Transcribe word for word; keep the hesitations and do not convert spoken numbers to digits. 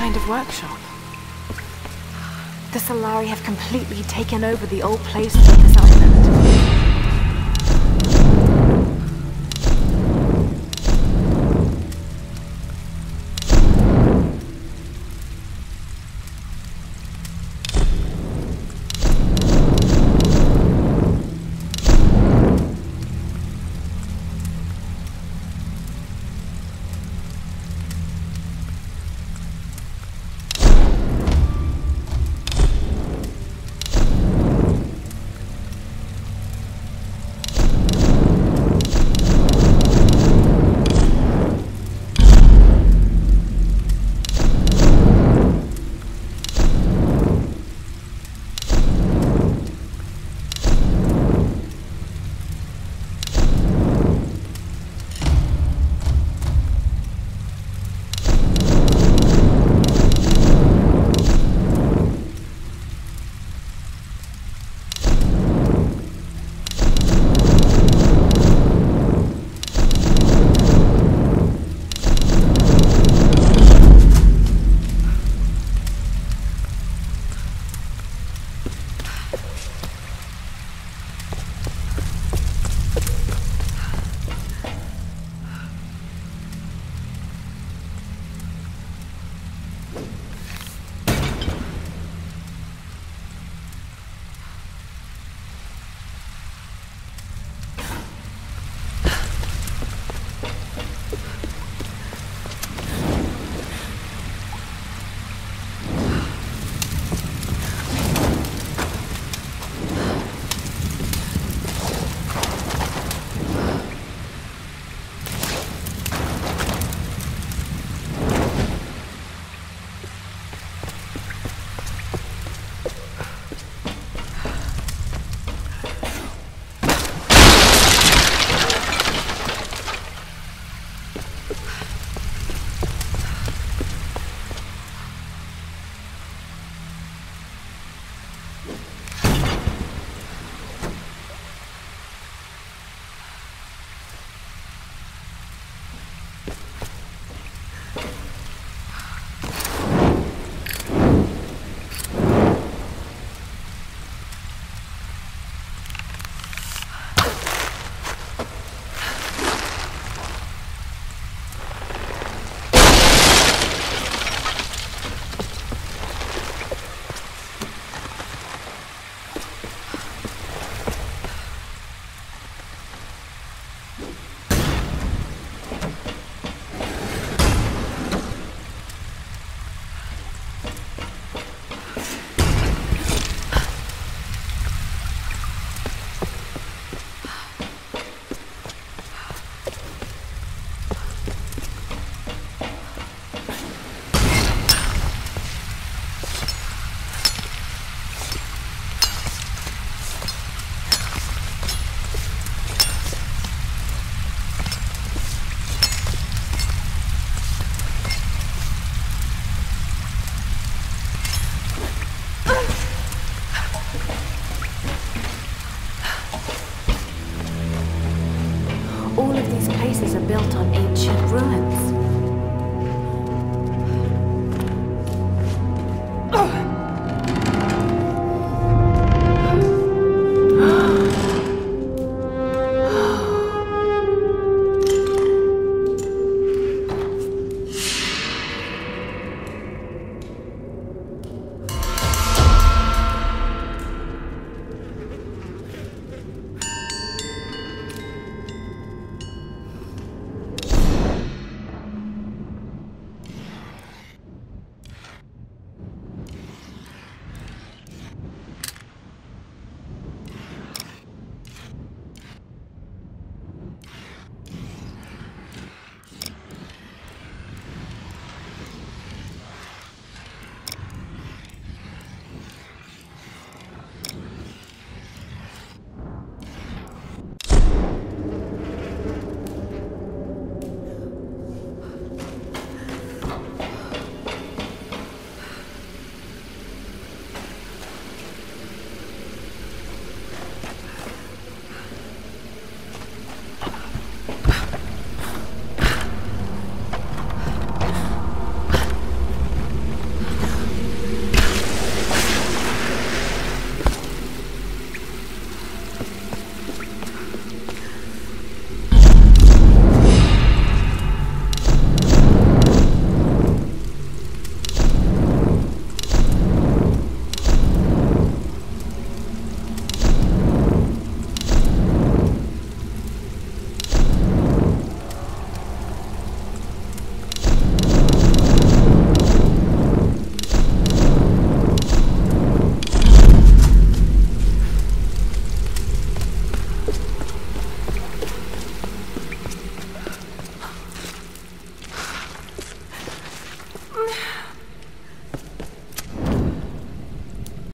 kind of workshop. The Solari have completely taken over the old place on this island.